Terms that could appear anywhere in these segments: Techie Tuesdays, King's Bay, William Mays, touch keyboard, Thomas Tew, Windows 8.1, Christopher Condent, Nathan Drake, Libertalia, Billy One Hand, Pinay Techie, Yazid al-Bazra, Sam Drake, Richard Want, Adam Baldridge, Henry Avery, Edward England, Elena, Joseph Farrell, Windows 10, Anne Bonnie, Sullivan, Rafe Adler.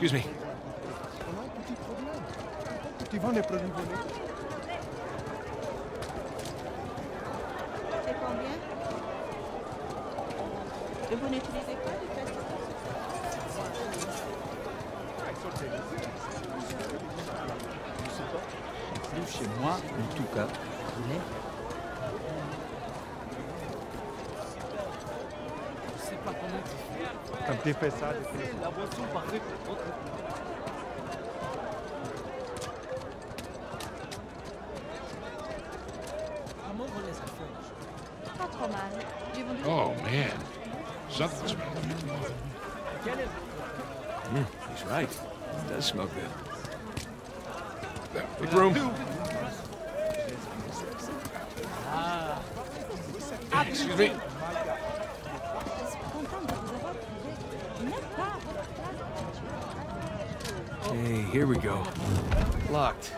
Excuse me. Chez moi, en tout cas, il est. Je sais pas comment tu fais. Quand tu fais ça, tu fais la boisson parfaite pour votre. Comment on les a fait? Pas trop mal. Oh man, something's wrong. He's right. It does smoke good. Big room. Excuse me. Hey, here we go. Locked.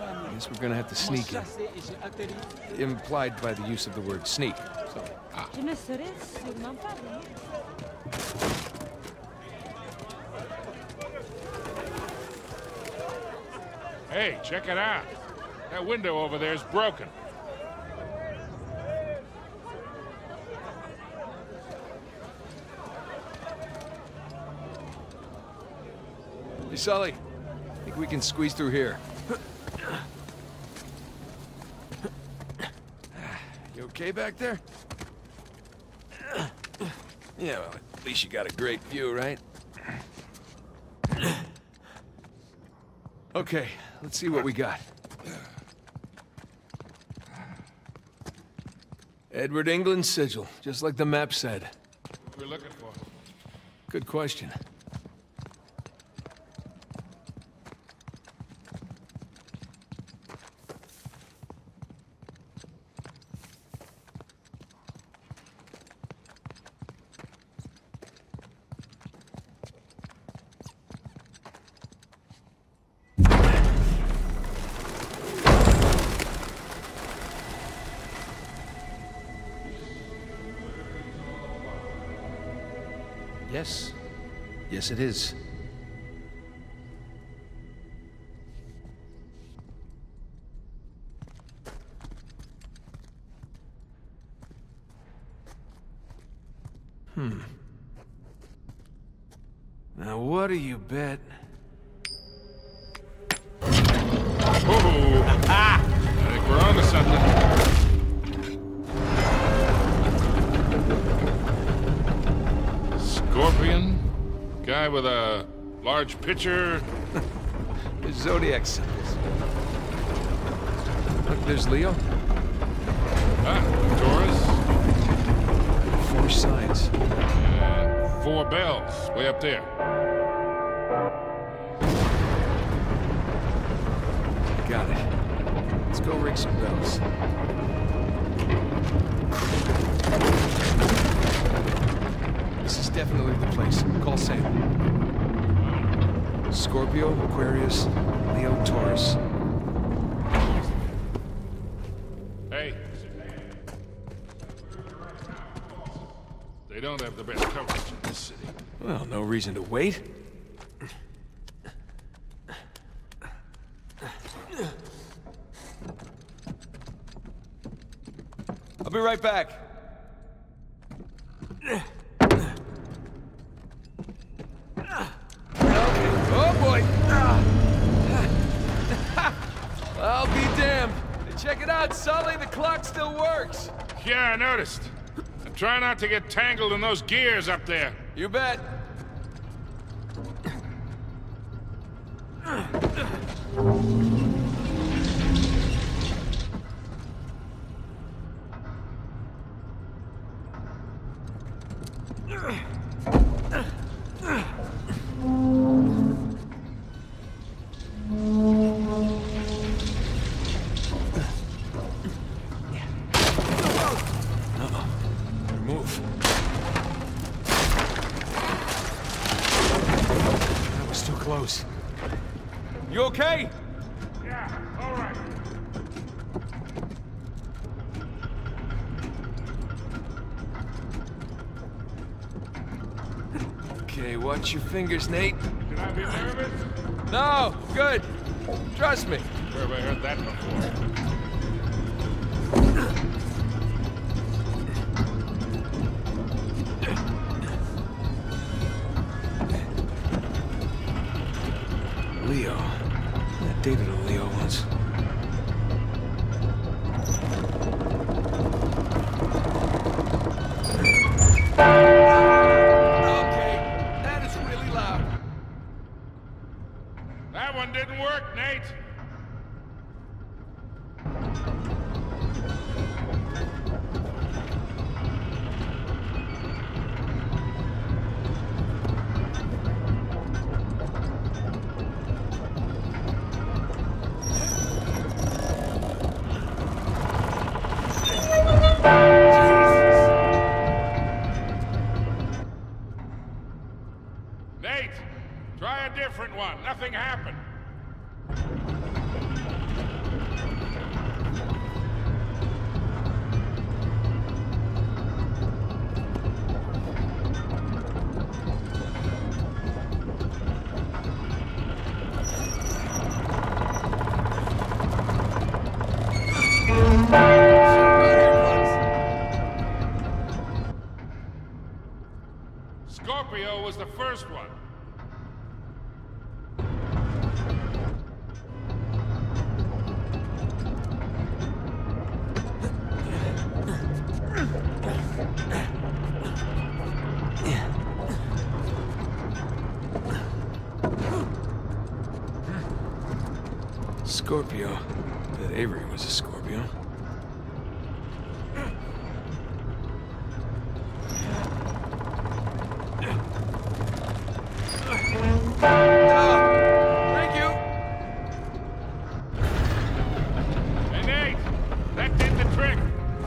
I guess we're gonna have to sneak in. Implied by the use of the word sneak. So. Ah. Hey, check it out. That window over there is broken. Hey, Sully, I think we can squeeze through here. You okay back there? Yeah, well, at least you got a great view, right? Okay, let's see what we got. Edward England's sigil, just like the map said. What we're looking for? Good question. Yes. Yes, it is. Now, what do you bet? Oh, I think we're on to something. Scorpion? Guy with a large pitcher? There's zodiac symbols. Look, there's Leo. Taurus. Four signs. Four bells, way up there. Got it. Let's go ring some bells. This is definitely the place. Call Sam. Scorpio, Aquarius, Leo, Taurus. Hey. They don't have the best coverage in this city. Well, no reason to wait. I'll be right back. Check it out, Sully, the clock still works. Yeah, I noticed. I'm trying not to get tangled in those gears up there. You bet. You okay? Yeah, all right. Okay, watch your fingers, Nate. Should I be nervous? No, good. Trust me. Where have I heard that before? Leo. I dated a Leo once. Okay, that is really loud. That one didn't work, Nate. Nothing happened. Scorpio was the first one. Scorpio. That Avery was a Scorpio. Thank you! Hey, Nate! That did the trick!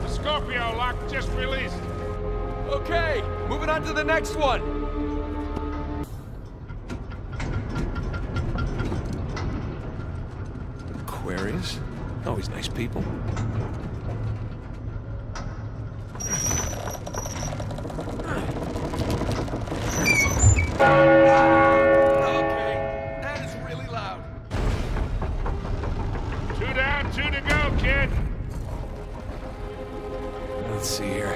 The Scorpio lock just released. Okay, moving on to the next one! Always nice people. Okay, that is really loud. 2 down, 2 to go, kid. Let's see here.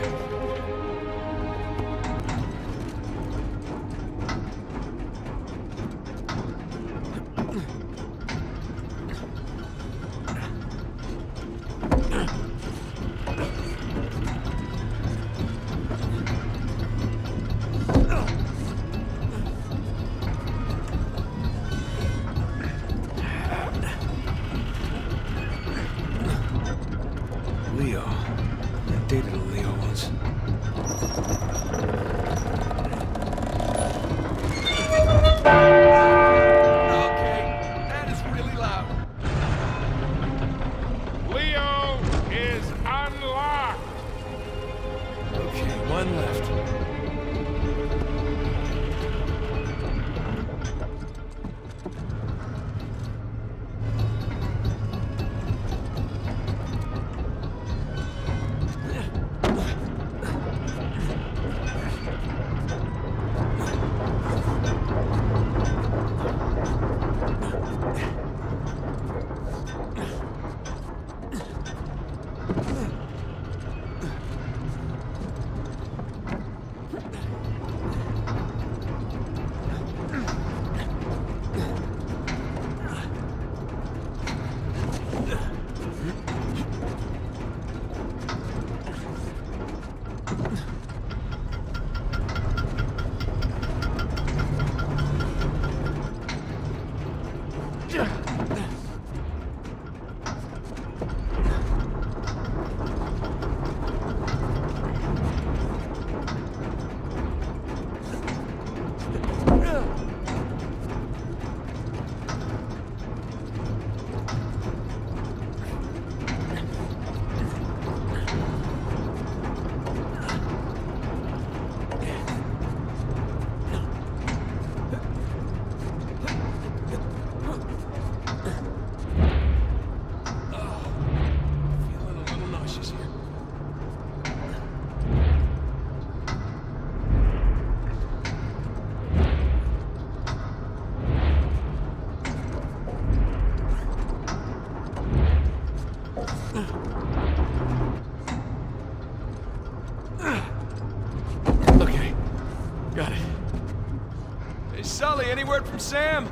word from Sam?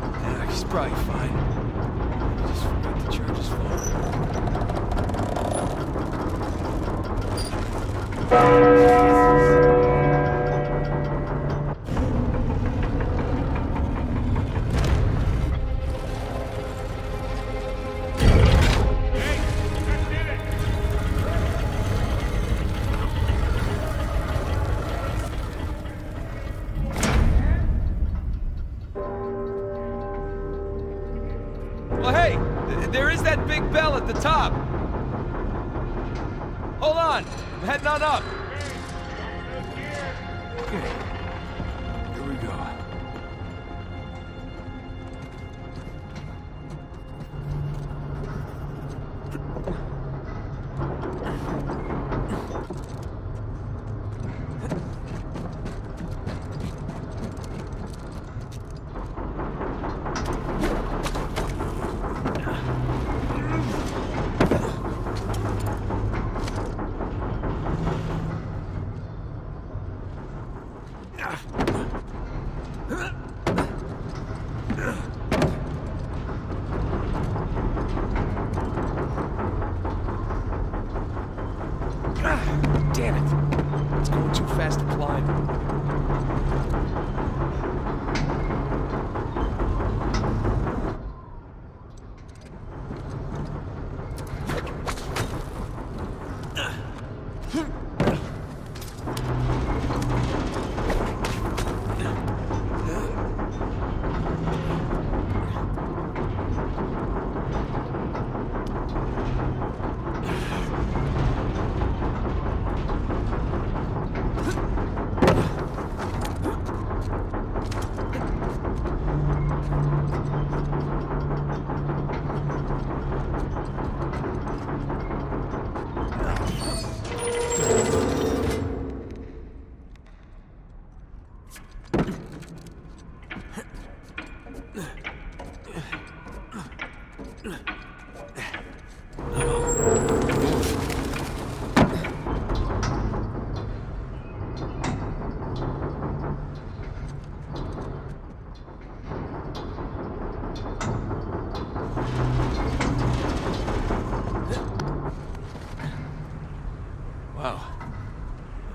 Yeah, he's probably fine. Just forgot the church is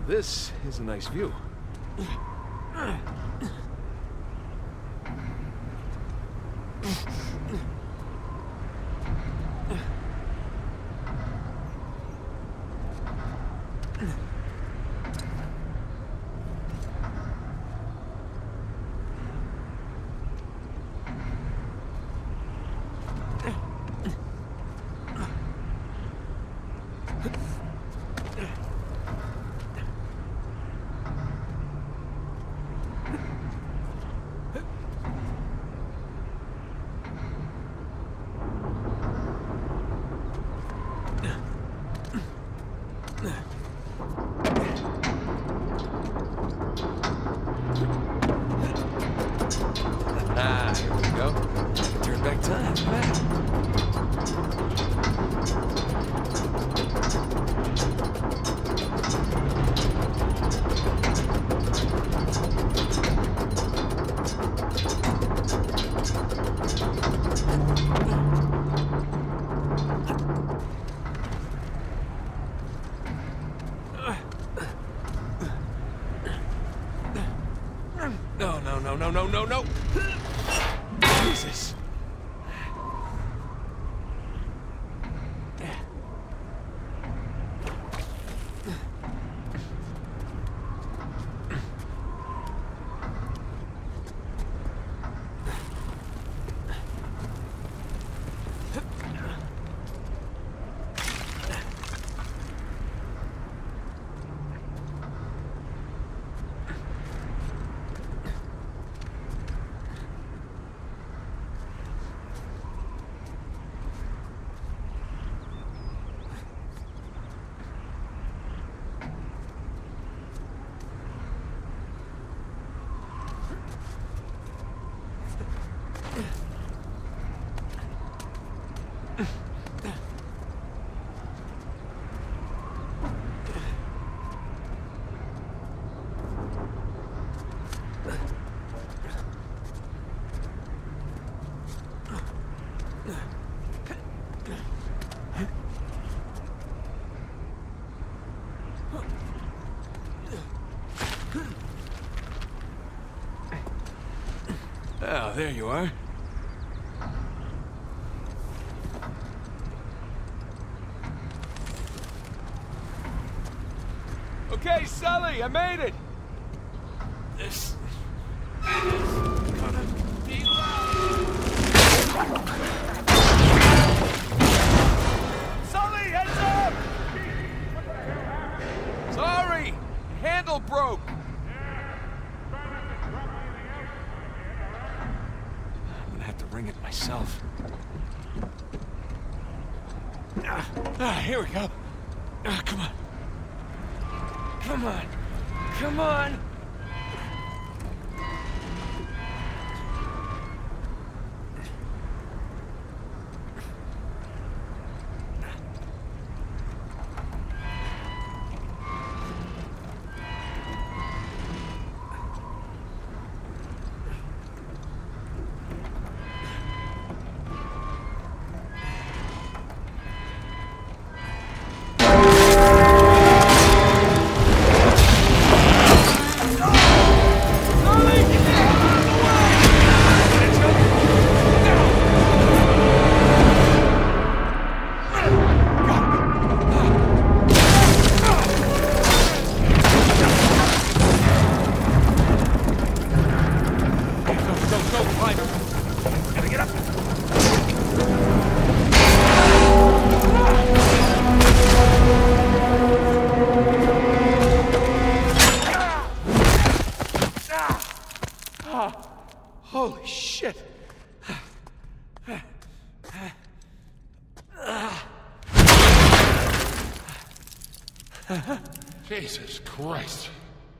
This is a nice view. No. Jesus. Oh, there you are. Okay, Sully, I made it! This is gonna be loud! Sully, heads up! Sorry! Handle broke! I'm gonna have to ring it myself. Here we go. Come on. Come on! Come on!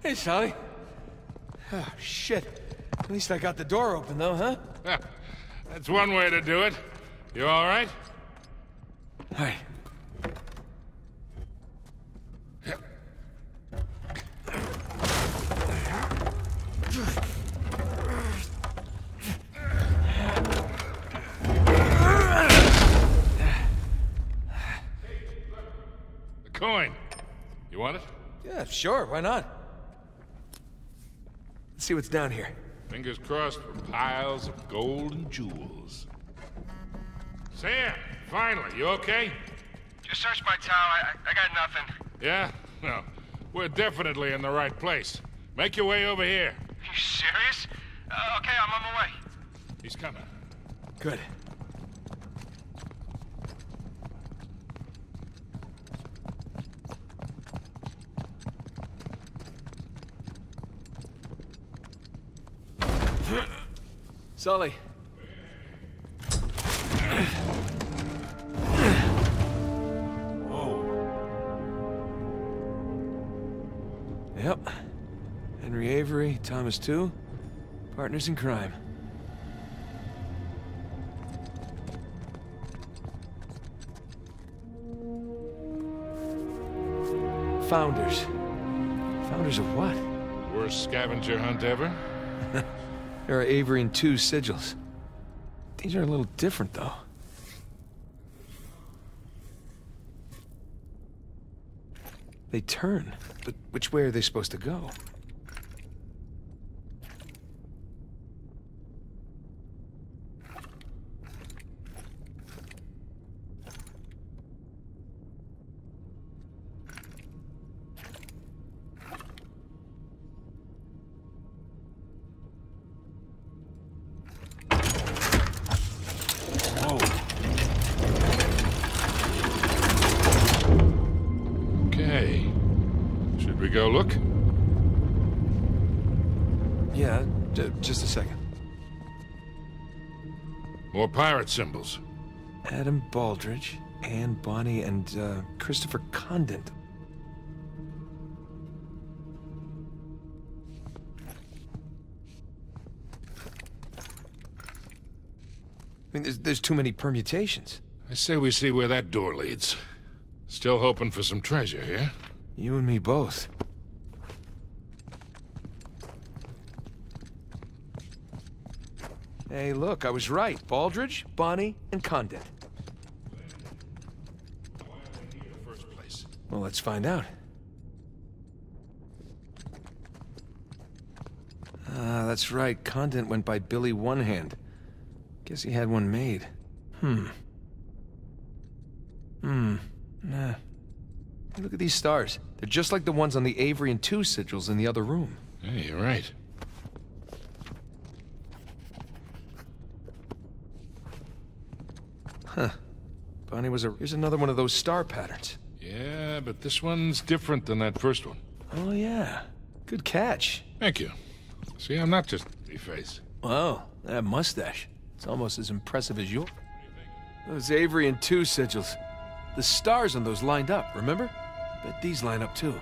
Hey, Sally. Oh, shit. At least I got the door open, though, huh? Yeah. That's one way to do it. You all right? All right. The coin. You want it? Yeah, sure. Why not? Let's see what's down here. Fingers crossed for piles of gold and jewels. Sam, finally, you okay? Just searched my towel. I got nothing. Yeah? Well, we're definitely in the right place. Make your way over here. Are you serious? Okay, I'm on my way. He's coming. Good. Sully. Whoa. Yep. Henry Avery, Thomas Tew, partners in crime. Founders. Founders of what? Worst scavenger hunt ever. There are Avery and Tew sigils. These are a little different, though. They turn, but which way are they supposed to go? Pirate symbols. Adam Baldridge, Anne Bonnie, and Christopher Condent. I mean, there's too many permutations. I say we see where that door leads. Still hoping for some treasure here. Yeah? You and me both. Hey, look, I was right. Baldridge, Bonnie, and Condit. Why are they here in the first place? Well, let's find out. Ah, that's right. Condent went by Billy One Hand. Guess he had one made. Nah. Hey, look at these stars. They're just like the ones on the Avery and Tew sigils in the other room. Hey, you're right. Huh. Bonnie was a... Here's another one of those star patterns. Yeah, but this one's different than that first one. Oh, yeah. Good catch. Thank you. See, I'm not just a-face. Wow, that mustache. It's almost as impressive as yours. Those Avery and Tew sigils. The stars on those lined up, remember? Bet these line up, too.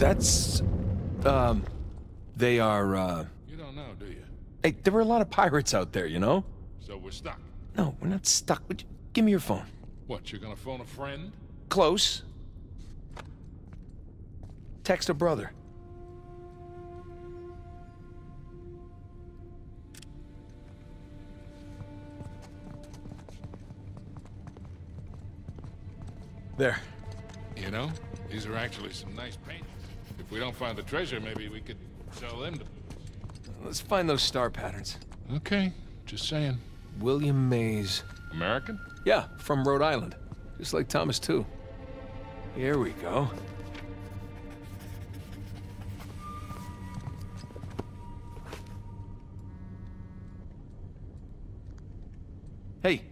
That's... they are, You don't know, do you? Hey, there were a lot of pirates out there, you know? So we're stuck? No, we're not stuck. Would you... Give me your phone. What, you're gonna phone a friend? Close. Text a brother. There. You know, these are actually some nice paintings. If we don't find the treasure, maybe we could sell them to... Let's find those star patterns. Okay, just saying. William Mays. American? Yeah, from Rhode Island. Just like Thomas Tew. Here we go. Hey,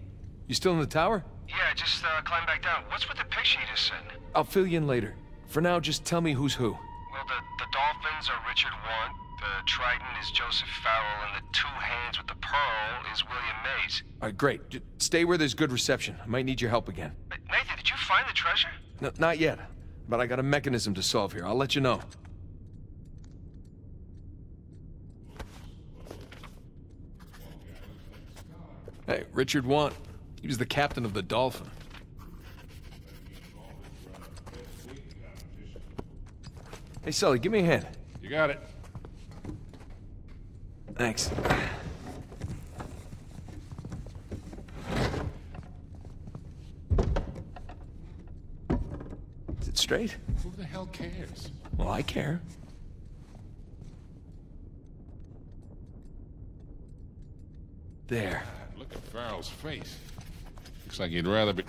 you still in the tower? Yeah, just climb back down. What's with the picture you just sent? I'll fill you in later. For now, just tell me who's who. Well, the dolphins are Richard Want, the trident is Joseph Farrell, and the Tew hands with the pearl is William Mays. All right, great. Just stay where there's good reception. I might need your help again. But Nathan, did you find the treasure? No, not yet, but I got a mechanism to solve here. I'll let you know. Hey, Richard Want. He was the captain of the Dolphin. Hey, Sully, give me a hand. You got it. Thanks. Is it straight? Who the hell cares? Well, I care. There. Look at Farrell's face. Looks like he'd rather be...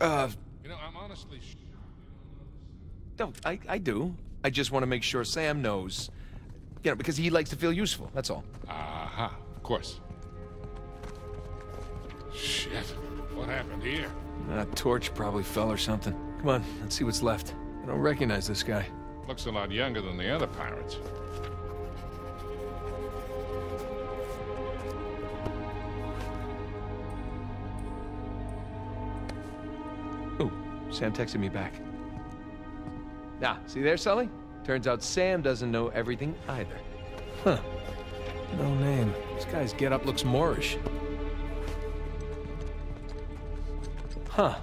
You know, I'm honestly shocked. No, I do. I just want to make sure Sam knows, you know, because he likes to feel useful, that's all. Aha, of course. Shit, what happened here? A torch probably fell or something. Come on, let's see what's left. I don't recognize this guy. Looks a lot younger than the other pirates. Oh, Sam texted me back. Ah, see there, Sully? Turns out Sam doesn't know everything either. Huh. No name. This guy's get-up looks Moorish. Huh.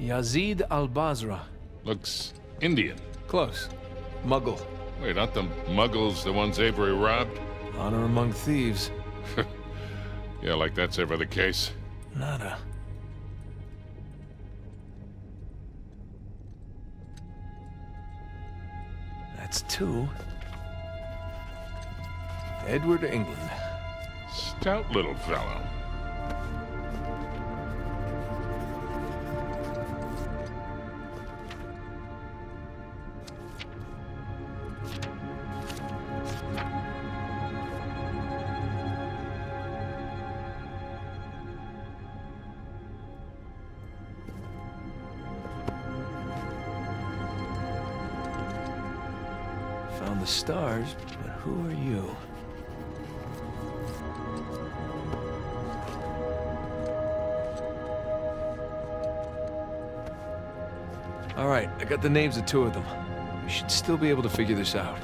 Yazid al-Bazra. Looks Indian. Close. Muggle. Wait, aren't the Muggles the ones Avery robbed? Honor among thieves. Yeah, like that's ever the case. Nada. That's two. Edward England. Stout little fellow. The stars, but who are you? All right, I got the names of two of them. We should still be able to figure this out.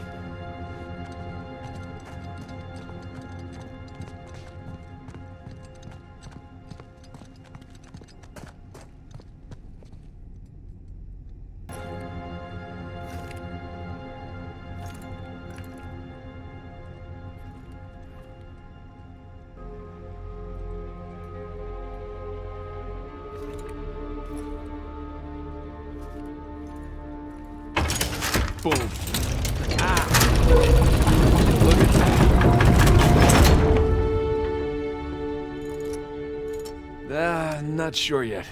Not sure yet.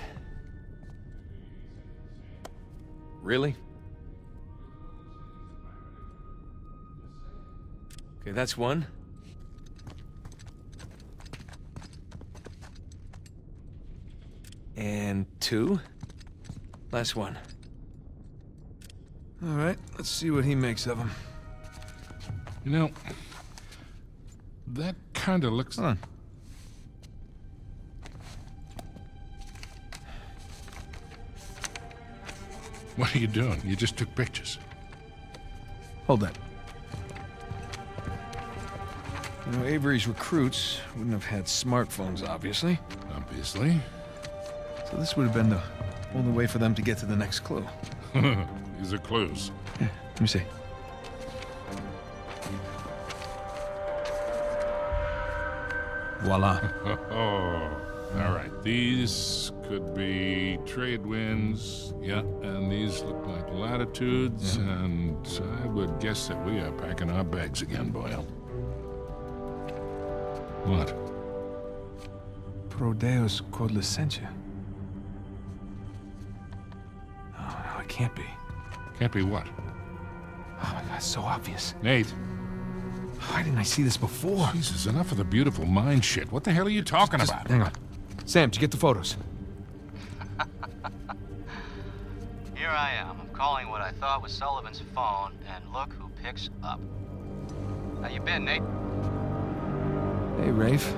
Really? Okay, that's one. And two. Last one. All right, let's see what he makes of them. You know, that kind of looks... Hold on. What are you doing? You just took pictures. Hold that. You know, Avery's recruits wouldn't have had smartphones, obviously. Obviously. So this would have been the only way for them to get to the next clue. These are clues. Yeah, let me see. Voila. All right, these could be trade winds, yeah, and these look like latitudes, yeah. And I would guess that we are packing our bags again, Boyle. What? Prodeus quod licentia. Oh, no, it can't be. Can't be what? Oh, my God, it's so obvious. Nate. Why didn't I see this before? Jesus, enough of the beautiful mind shit. What the hell are you talking about? Hang on. Sam, did you get the photos? Here I am. I'm calling what I thought was Sullivan's phone, and look who picks up. How you been, Nate? Hey, Rafe.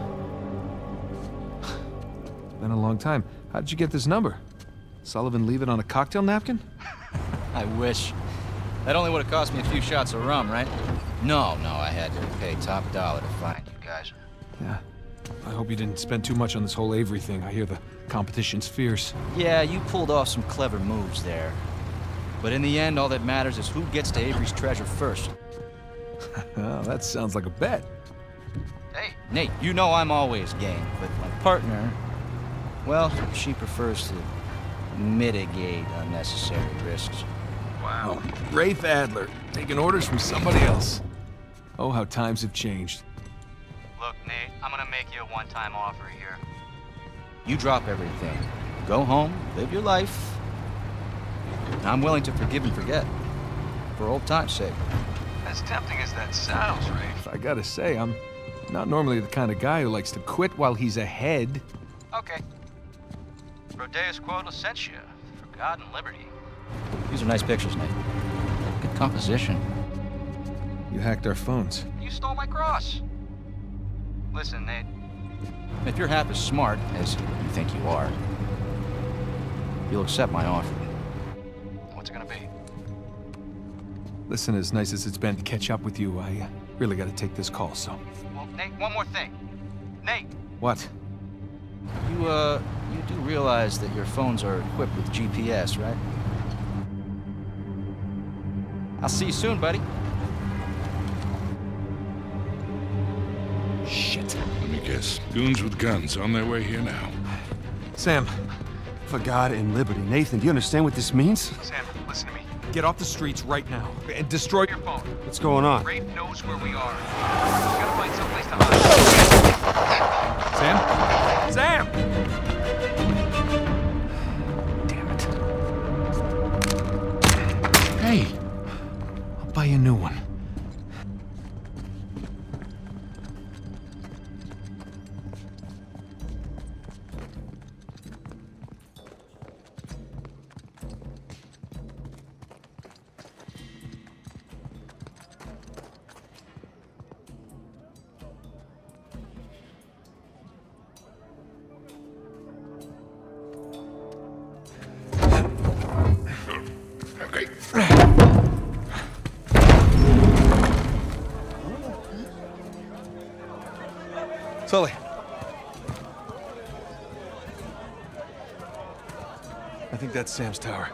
Been a long time. How did you get this number? Sullivan leave it on a cocktail napkin? I wish. That only would have cost me a few shots of rum, right? No, I had to pay top dollar to find you guys. Yeah. I hope you didn't spend too much on this whole Avery thing. I hear the competition's fierce. Yeah, you pulled off some clever moves there. But in the end, all that matters is who gets to Avery's treasure first. Oh, that sounds like a bet. Hey, Nate, you know I'm always game, but my partner... Well, she prefers to mitigate unnecessary risks. Wow. Rafe Adler, taking orders from somebody else. Oh, how times have changed. Look, Nate, I'm gonna make you a one-time offer here. You drop everything, Go home, live your life. I'm willing to forgive and forget, for old time's sake. As tempting as that sounds, Rafe. I gotta say, I'm not normally the kind of guy who likes to quit while he's ahead. Okay. Rodeus quod licentia, for God and liberty. These are nice pictures, Nate. Good composition. You hacked our phones. You stole my cross. Listen, Nate. If you're half as smart as you think you are, you'll accept my offer. What's it gonna be? Listen, as nice as it's been to catch up with you, I really gotta take this call, so... Well, Nate, one more thing. Nate! What? You do realize that your phones are equipped with GPS, right? I'll see you soon, buddy. Shit. Let me guess. Goons with guns on their way here now. Sam, for God and liberty. Nathan, do you understand what this means? Sam, listen to me. Get off the streets right now and destroy your phone. What's going on? Rafe knows where we are. We gotta find someplace to hide. Sam? Sam! Hey, I'll buy you a new one. That's Sam's tower.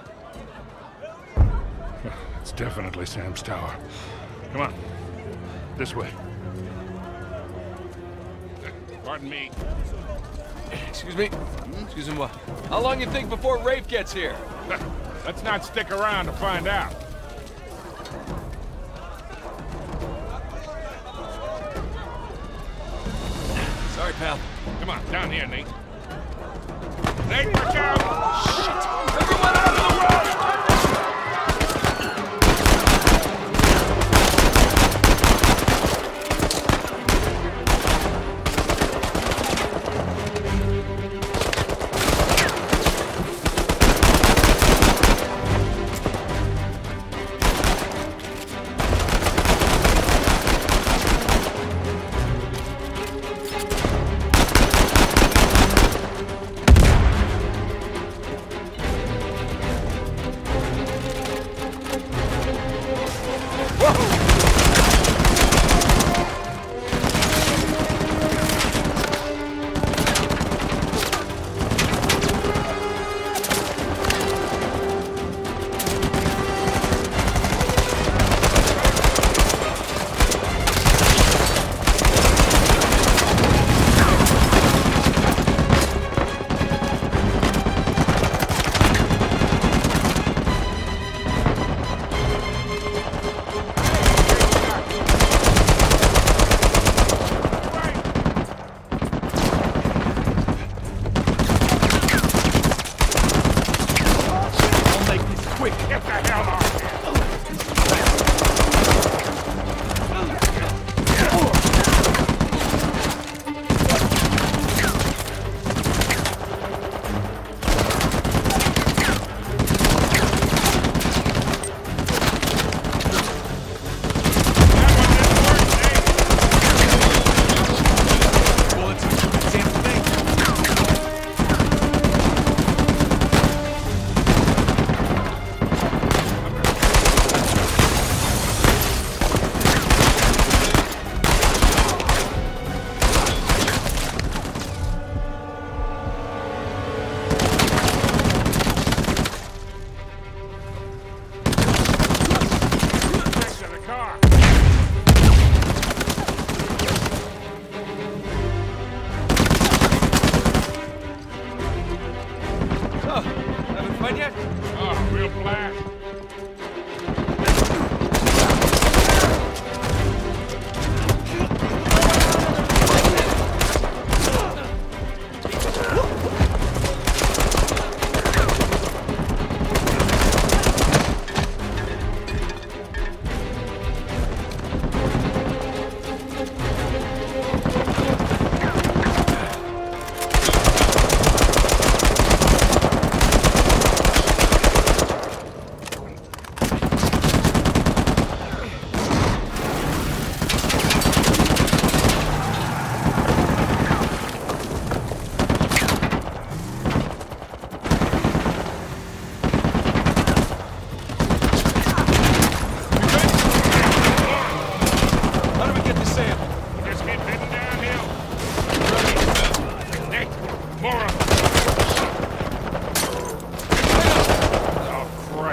It's definitely Sam's tower. Come on. This way. Pardon me. Excuse me. Excuse me what? How long you think before Rafe gets here? Let's not stick around to find out. Sorry, pal. Come on, down here, Nate. Nate, look out! Shit! Everyone out of the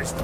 Christ.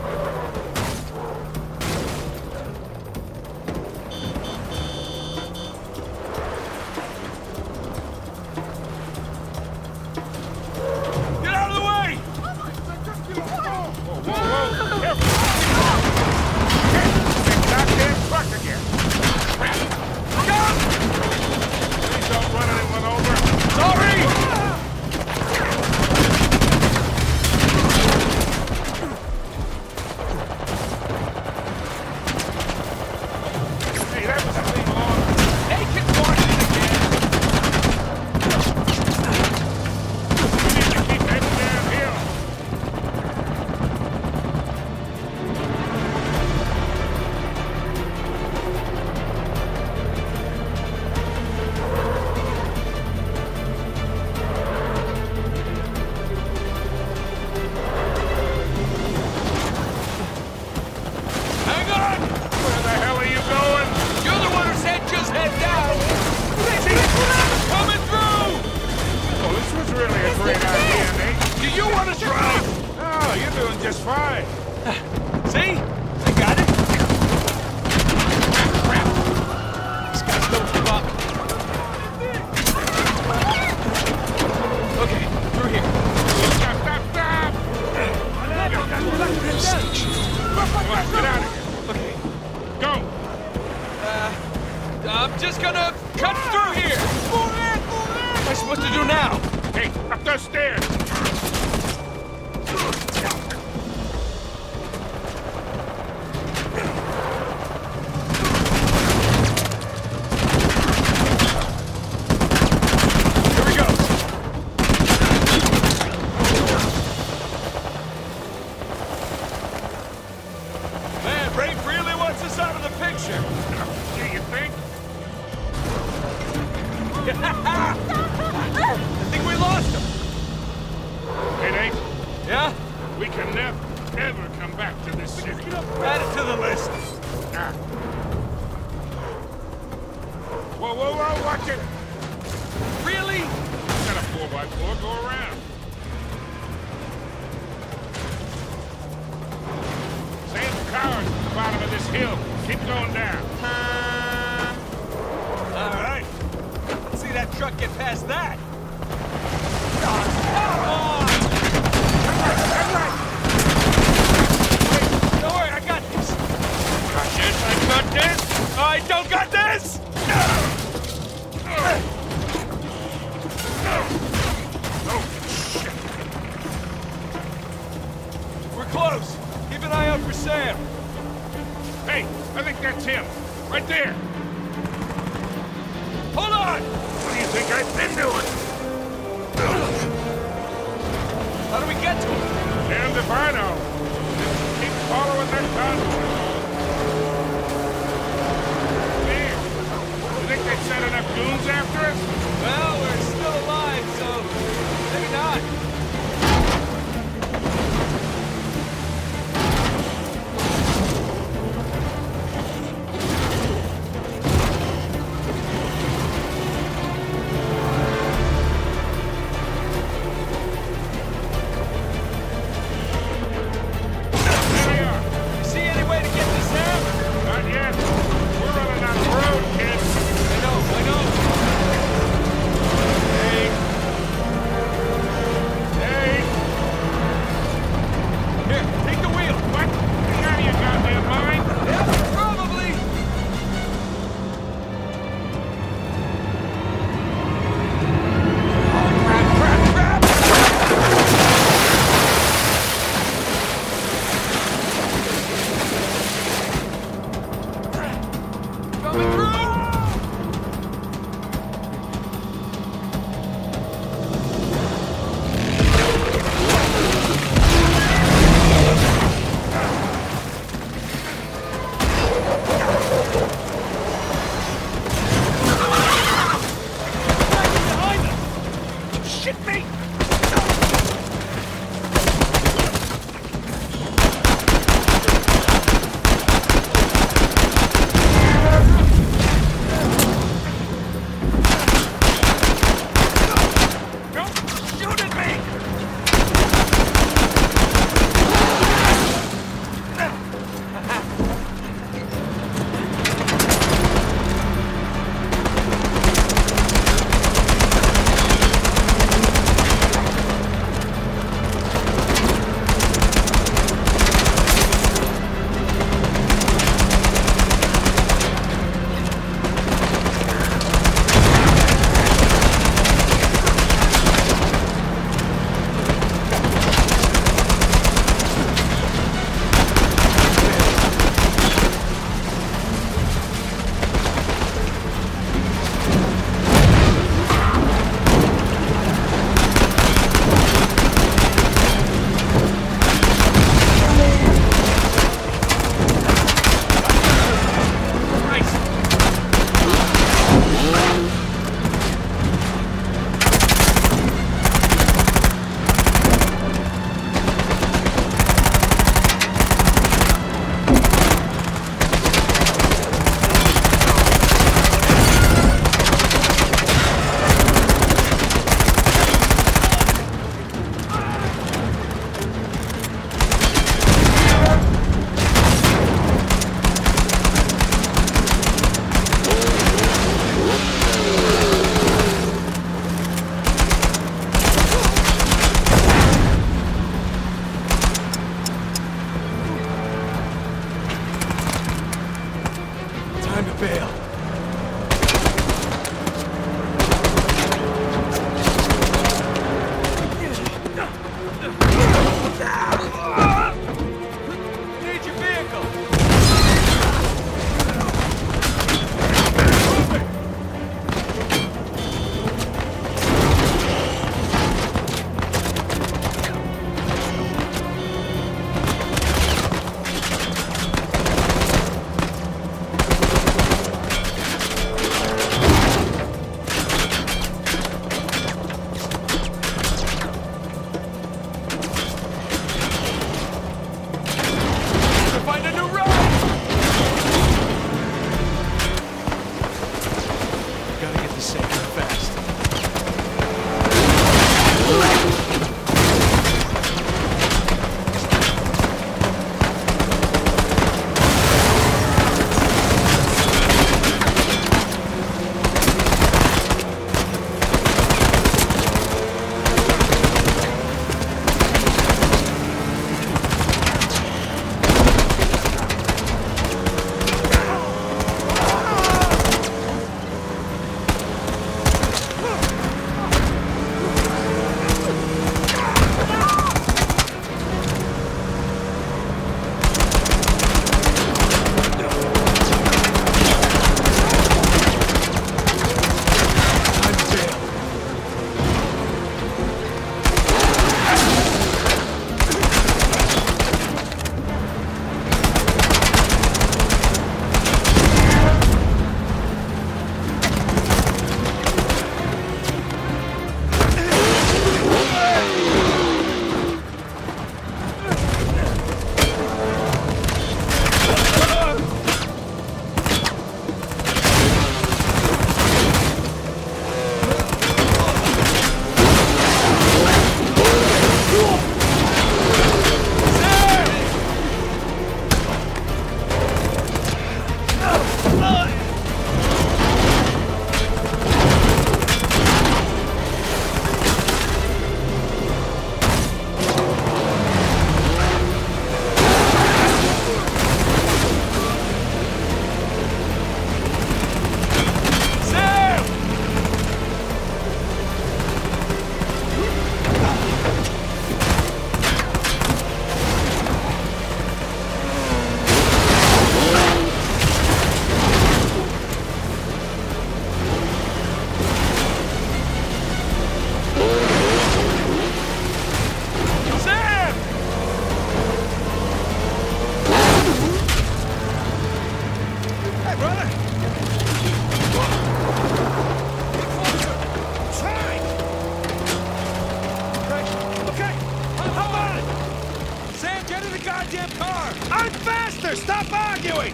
goddamn car! I'm faster! Stop arguing!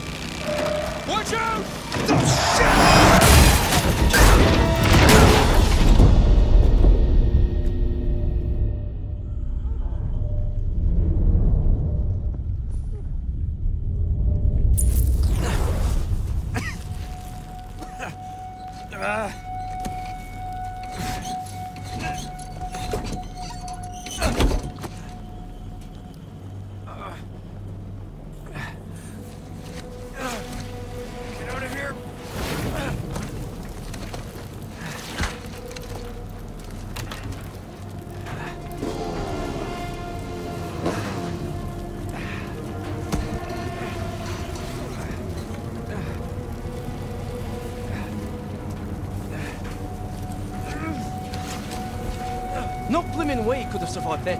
Watch out! Oh, shit! No blimmin' way could have survived that.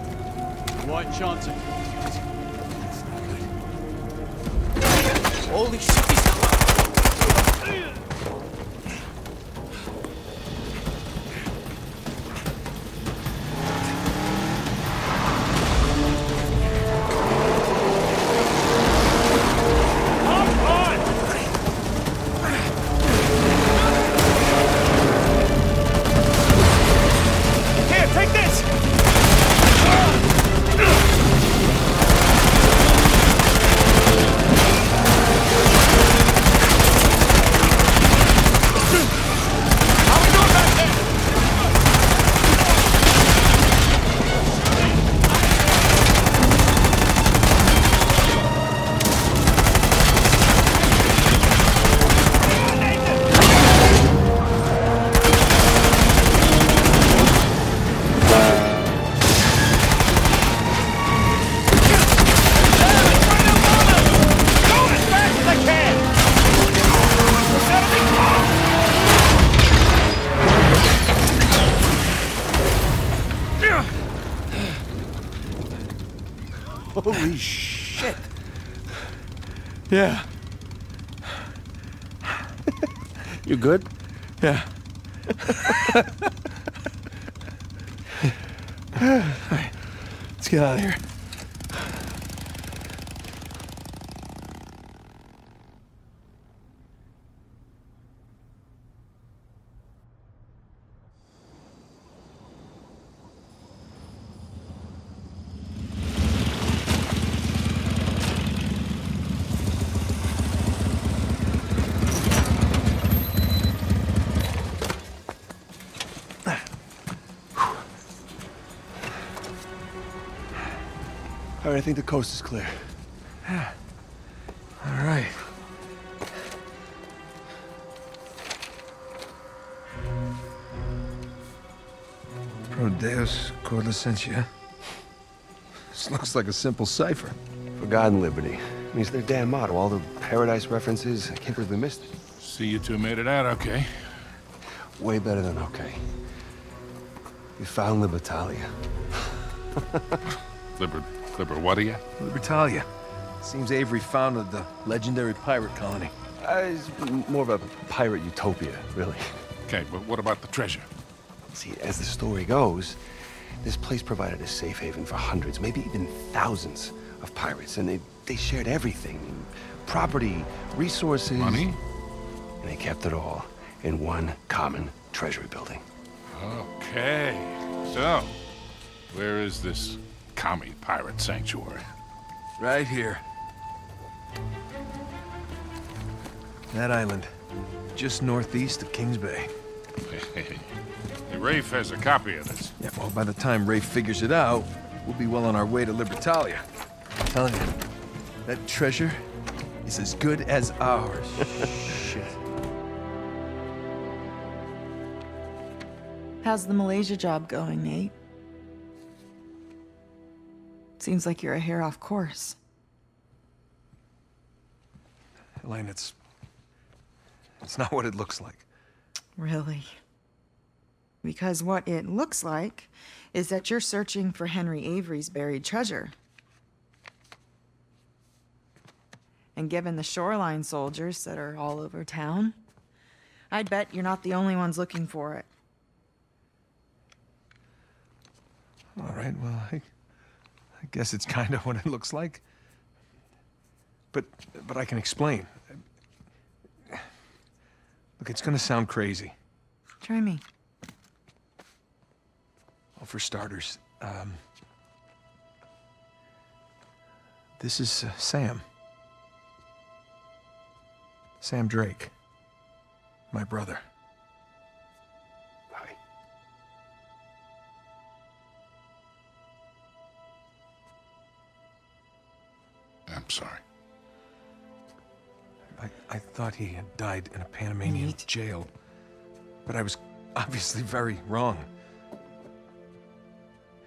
White Johnson. That's not good. Holy shit, he's yeah. You good? Yeah. All right. Let's get out of here. All right, I think the coast is clear. Yeah. All right. Pro Deus cor licentia. This looks like a simple cipher. For God and liberty. I mean, it's their damn motto. All the paradise references. I can't believe they missed it. See, you two made it out okay. Way better than okay. We found Libertalia. Libertalia. Seems Avery founded the legendary pirate colony. It's more of a pirate utopia, really. Okay, but what about the treasure? See, as the story goes, this place provided a safe haven for hundreds, maybe even thousands of pirates, and they shared everything. Property, resources... Money? And they kept it all in one common treasury building. Okay, so where is this commie pirate sanctuary? Right here. That island, just northeast of King's Bay. Hey, Rafe has a copy of this. Yeah, well, by the time Rafe figures it out, we'll be well on our way to Libertalia. I'm telling you, that treasure is as good as ours. Shit. How's the Malaysia job going, Nate? Seems like you're a hair off course. Elaine, it's not what it looks like. Really? Because what it looks like is that you're searching for Henry Avery's buried treasure. And given the shoreline soldiers that are all over town, I'd bet you're not the only ones looking for it. All right, well, I guess it's kind of what it looks like. But I can explain. Look, it's gonna sound crazy. Try me. Well, for starters, this is Sam. Sam Drake, my brother. Hi. I'm sorry. I thought he had died in a Panamanian jail, but I was obviously very wrong.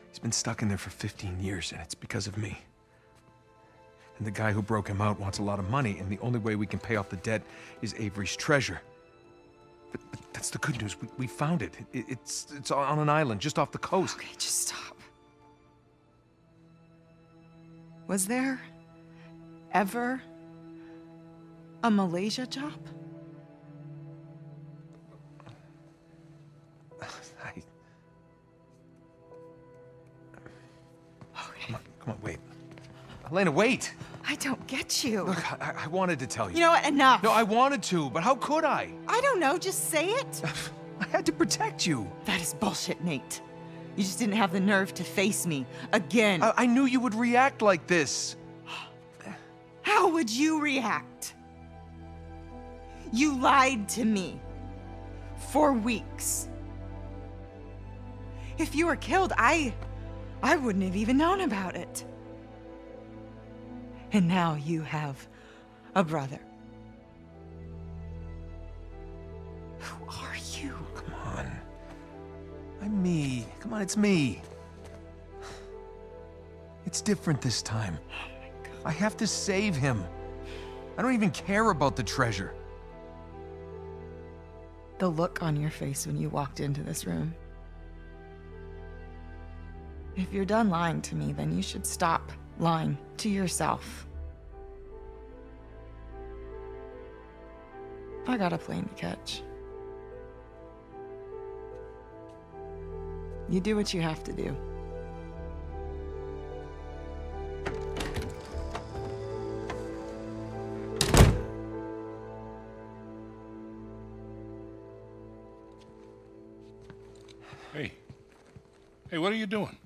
He's been stuck in there for 15 years, and it's because of me. And the guy who broke him out wants a lot of money, and the only way we can pay off the debt is Avery's treasure. But that's the good news. We found it. It's on an island just off the coast. Okay, just stop. Was there ever a Malaysia job? Okay. Come on, wait. Elena, wait! I don't get you. Look, I wanted to tell you. You know what? Enough. No, I wanted to, but how could I? I don't know. Just say it. I had to protect you. That is bullshit, Nate. You just didn't have the nerve to face me again. I knew you would react like this. How would you react? You lied to me for weeks. If you were killed, I wouldn't have even known about it. And now you have a brother. Who are you? Oh, come on. I'm me. Come on, it's me. It's different this time. Oh my God. I have to save him. I don't even care about the treasure. The look on your face when you walked into this room. If you're done lying to me, then you should stop lying to yourself. I got a plane to catch. You do what you have to do. Hey. Hey, what are you doing?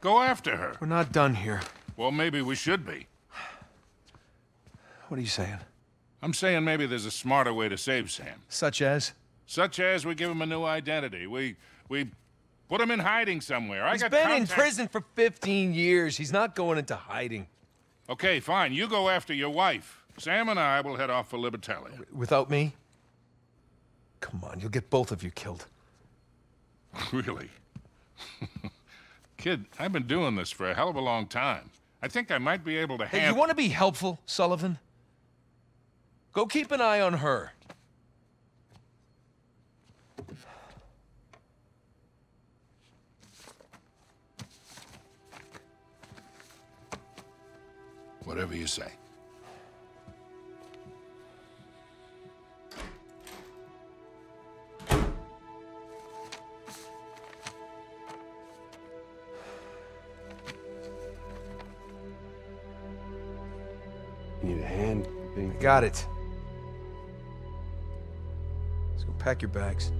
Go after her. We're not done here. Well, maybe we should be. What are you saying? I'm saying maybe there's a smarter way to save Sam. Such as? Such as we give him a new identity. We put him in hiding somewhere. He's been in prison for 15 years. He's not going into hiding. Okay, fine. You go after your wife. Sam and I will head off for Libertalia. Without me? Come on, you'll get both of you killed. Really? Kid, I've been doing this for a hell of a long time. I think I might be able to handle... Hey, you want to be helpful, Sullivan? Go keep an eye on her. Whatever you say. You need a hand? I got it. Let's go pack your bags.